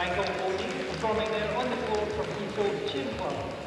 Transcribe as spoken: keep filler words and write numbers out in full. Michael Olding, performing there on the floor from Ito Chinwa.